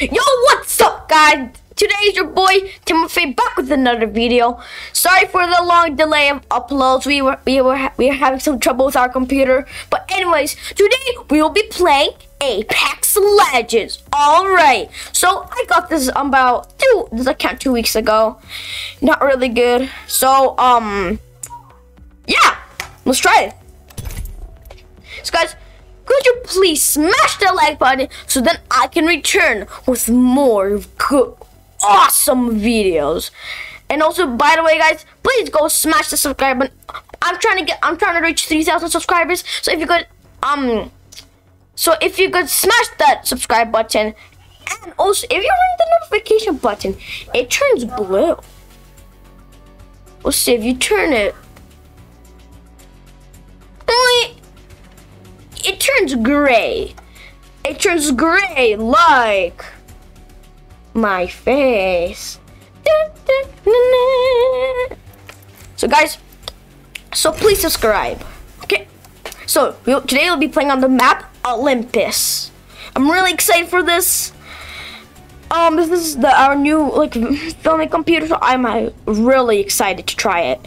Yo, what's up, guys? Today is your boy Timothy back with another video. Sorry for the long delay of uploads. We were having some trouble with our computer. But anyways, today we will be playing Apex Legends. All right. So I got this about this account 2 weeks ago. Not really good. So yeah, let's try it. So guys, could you please smash that like button so then I can return with more good, awesome videos? And also, by the way, guys, please go smash the subscribe button. I'm trying to reach 3,000 subscribers. So if you could, smash that subscribe button, and also if you ring the notification button, it turns blue. Let's see if you turn it. It turns gray. It turns gray like my face. So guys, so please subscribe. Okay. So today we'll be playing on the map Olympus. I'm really excited for this. This is our new filming computer, so I'm really excited to try it.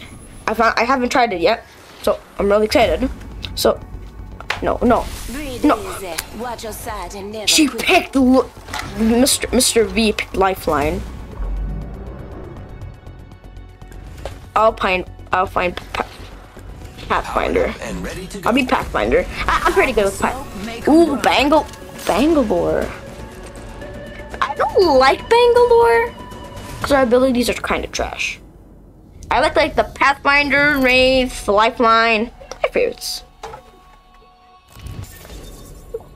I haven't tried it yet, so I'm really excited. So. No. She picked Mr. V picked Lifeline. I'll find Pathfinder. I'll be Pathfinder. I'm pretty good with Pathfinder. Ooh, Bangalore. I don't like Bangalore because our abilities are kind of trash. I like the Pathfinder, Wraith, Lifeline. My favorites.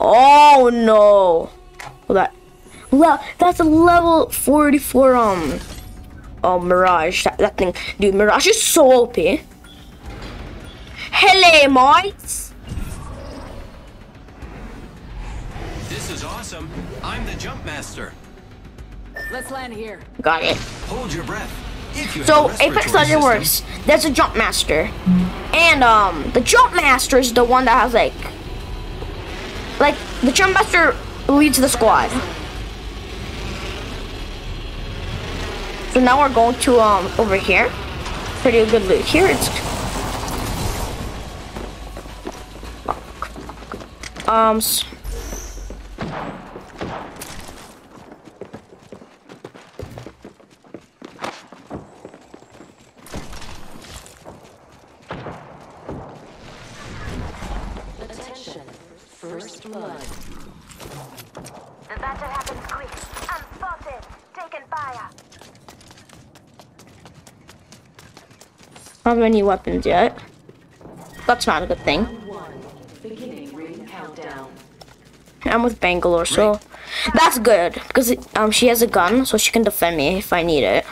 Oh no! Well, that's a level 44. Mirage. That thing, dude. Mirage is so OP. Hello, mates. This is awesome. I'm the jump master. Let's land here. Got it. Hold your breath. So Apex Legends works. There's a jump master, and the jump master is the one that has like the jump master leads the squad. So now we're going to over here. Pretty good loot here. It's first blood. The battle happens quick. Unspotted. Taken fire. I don't have any weapons yet. That's not a good thing. I'm with Bangalore, so that's good because she has a gun, so she can defend me if I need it.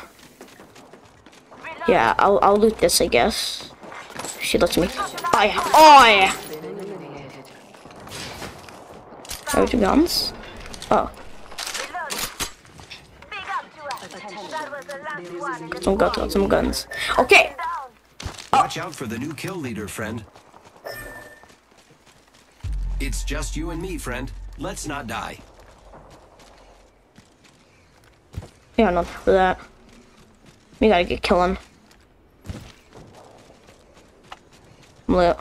Yeah, I'll loot this, I guess. She lets me. Oi! Oh, two guns. Oh. Some guns. Okay. Watch out for the new kill leader, friend. It's just you and me, friend. Let's not die. Yeah, not for that. We gotta get killing. I'm lit.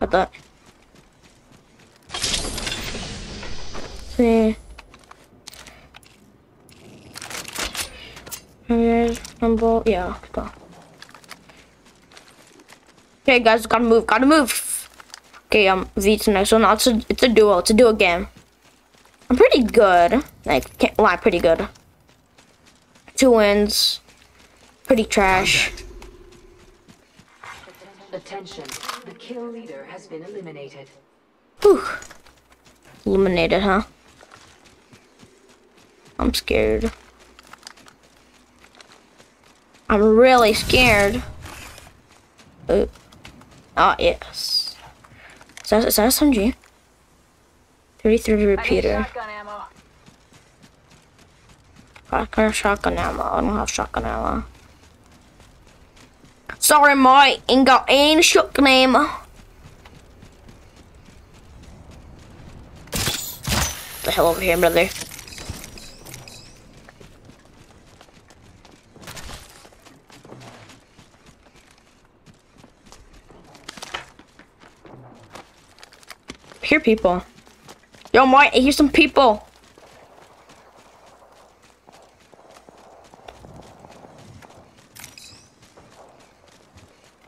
Got that. See. Yeah. Okay, guys, gotta move. Okay, V's the next one. It's a duo. It's a duo game. I'm pretty good. Like, can't lie, pretty good. 2 wins. Pretty trash. Attention! The kill leader has been eliminated. Whew. Eliminated, huh? I'm scared. I'm really scared. Oh, yes. Is that SMG? 33 repeater. Shotgun ammo. I don't have shotgun ammo. Sorry, mate. Ain't got any shotgun ammo. the hell over here, brother. I hear people. Yo, Martin, I hear some people.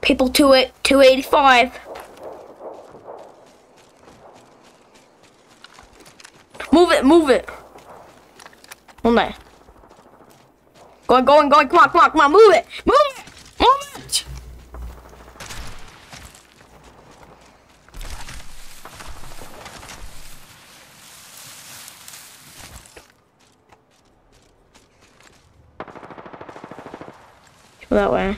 People to it, 285. Move it, move it. Oh no. Going, going, going, come on, come on, come on, move it, move it, move it. Go that way.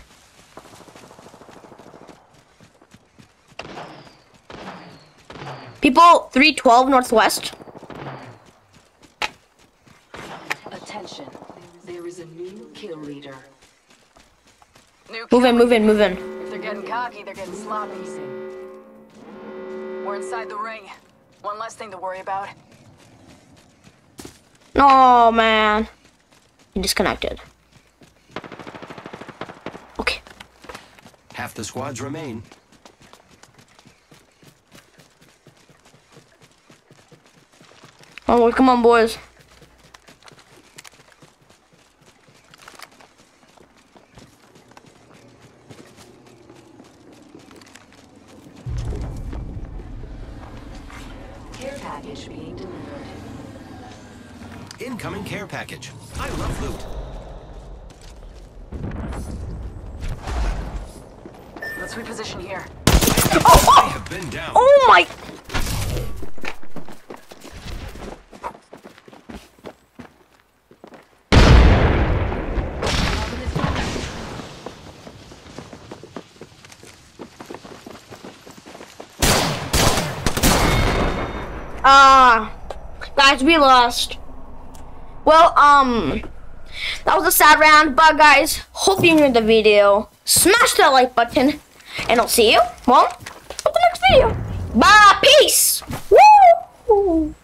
People 312 northwest. Attention. There is a new kill leader. Move in, move in, move in. If they're getting cocky, they're getting sloppy. We're inside the ring. One less thing to worry about. Oh man. You disconnected. Okay. Half the squads remain. Oh, come on, boys. Care package being delivered. Incoming care package. I love loot. Let's reposition here. Oh, oh! I have been down. Oh my. Guys, we lost. Well, that was a sad round, but guys, hope you enjoyed the video. Smash that like button, and I'll see you, well, at the next video. Bye, peace. Woo!